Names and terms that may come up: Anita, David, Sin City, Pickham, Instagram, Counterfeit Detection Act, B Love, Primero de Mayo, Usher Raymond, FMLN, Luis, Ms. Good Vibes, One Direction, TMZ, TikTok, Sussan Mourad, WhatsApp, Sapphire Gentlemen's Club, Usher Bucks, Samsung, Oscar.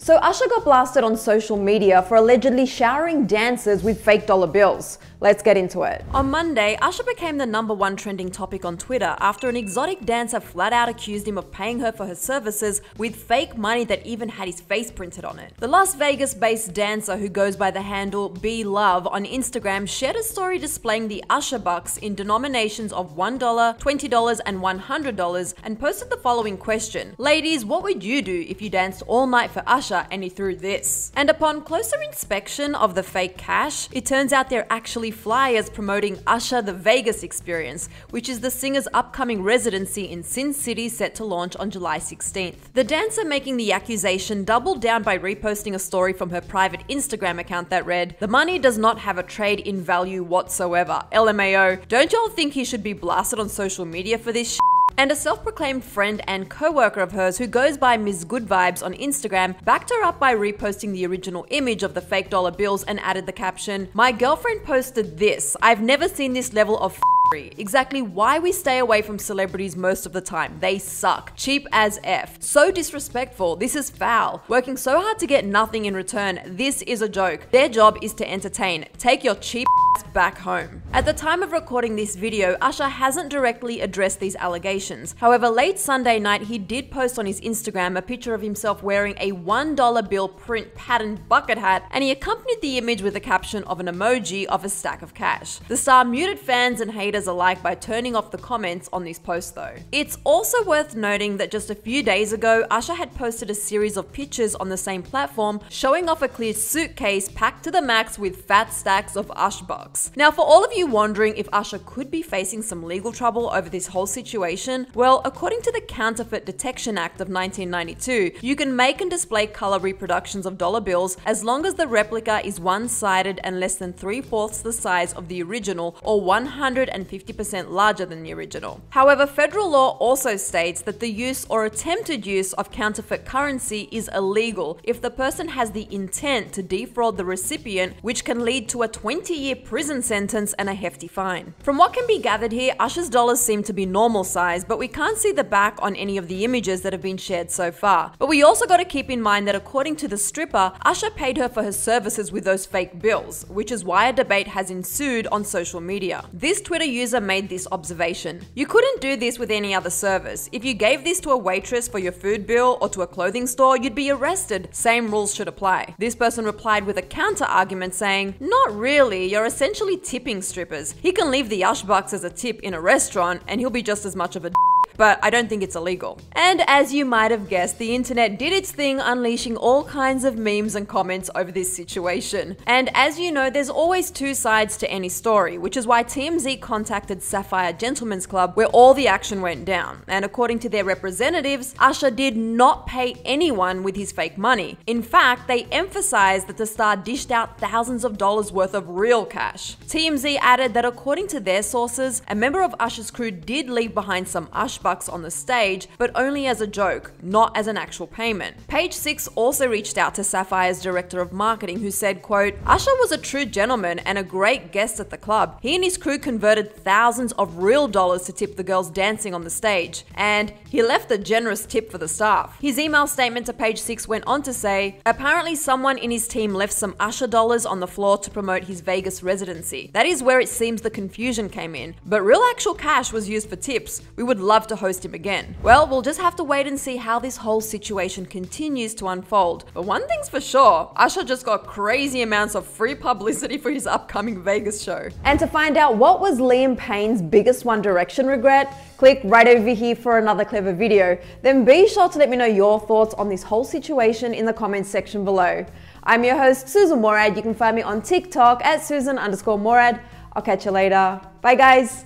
So Usher got blasted on social media for allegedly showering dancers with fake dollar bills. Let's get into it. On Monday, Usher became the #1 trending topic on Twitter after an exotic dancer flat out accused him of paying her for her services with fake money that even had his face printed on it. The Las Vegas-based dancer, who goes by the handle B Love on Instagram, shared a story displaying the Usher Bucks in denominations of $1, $20 and $100 and posted the following question: "Ladies, what would you do if you danced all night for Usher and he threw this?" And upon closer inspection of the fake cash, it turns out they're actually flyers promoting Usher the Vegas Experience, which is the singer's upcoming residency in Sin City set to launch on July 16th. The dancer making the accusation doubled down by reposting a story from her private Instagram account that read, "The money does not have a trade in value whatsoever. LMAO, don't y'all think he should be blasted on social media for this shit?" And a self-proclaimed friend and co-worker of hers, who goes by Ms. Good Vibes on Instagram, backed her up by reposting the original image of the fake dollar bills and added the caption, "My girlfriend posted this. I've never seen this level of f***ery. Exactly why we stay away from celebrities most of the time. They suck. Cheap as F. So disrespectful. This is foul. Working so hard to get nothing in return. This is a joke. Their job is to entertain. Take your cheap back home." At the time of recording this video, Usher hasn't directly addressed these allegations. However, late Sunday night, he did post on his Instagram a picture of himself wearing a $1 bill print patterned bucket hat, and he accompanied the image with a caption of an emoji of a stack of cash. The star muted fans and haters alike by turning off the comments on this post though. It's also worth noting that just a few days ago, Usher had posted a series of pictures on the same platform showing off a clear suitcase packed to the max with fat stacks of Usher Bucks. Now, for all of you wondering if Usher could be facing some legal trouble over this whole situation, well, according to the Counterfeit Detection Act of 1992, you can make and display color reproductions of dollar bills as long as the replica is one-sided and less than 3/4 the size of the original or 150% larger than the original. However, federal law also states that the use or attempted use of counterfeit currency is illegal if the person has the intent to defraud the recipient, which can lead to a 20-year prison sentence and a hefty fine. From what can be gathered here, Usher's dollars seem to be normal size, but we can't see the back on any of the images that have been shared so far. But we also got to keep in mind that according to the stripper, Usher paid her for her services with those fake bills, which is why a debate has ensued on social media. This Twitter user made this observation: "You couldn't do this with any other service. If you gave this to a waitress for your food bill or to a clothing store, you'd be arrested. Same rules should apply." This person replied with a counter argument saying, "Not really, you're essentially tipping strippers. He can leave the Usher Bucks as a tip in a restaurant and he'll be just as much of a d***, but I don't think it's illegal." And as you might have guessed, the internet did its thing, unleashing all kinds of memes and comments over this situation. And as you know, there's always two sides to any story, which is why TMZ contacted Sapphire Gentlemen's Club, where all the action went down. And according to their representatives, Usher did not pay anyone with his fake money. In fact, they emphasized that the star dished out thousands of dollars worth of real cash. TMZ added that according to their sources, a member of Usher's crew did leave behind some Usher Bucks on the stage, but only as a joke, not as an actual payment. Page 6 also reached out to Sapphire's director of marketing, who said, quote, "Usher was a true gentleman and a great guest at the club. He and his crew converted thousands of real dollars to tip the girls dancing on the stage, and he left a generous tip for the staff." His email statement to Page 6 went on to say, "Apparently someone in his team left some Usher dollars on the floor to promote his Vegas residency. That is where it seems the confusion came in, but real actual cash was used for tips. We would love to host him again." Well, we'll just have to wait and see how this whole situation continues to unfold. But one thing's for sure, Usher just got crazy amounts of free publicity for his upcoming Vegas show. And to find out what was Liam Payne's biggest One Direction regret, click right over here for another clever video. Then be sure to let me know your thoughts on this whole situation in the comments section below. I'm your host, Sussan Mourad. You can find me on TikTok at Sussan_Mourad. I'll catch you later. Bye guys.